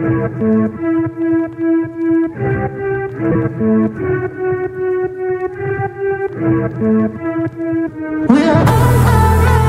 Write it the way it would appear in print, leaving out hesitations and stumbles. We are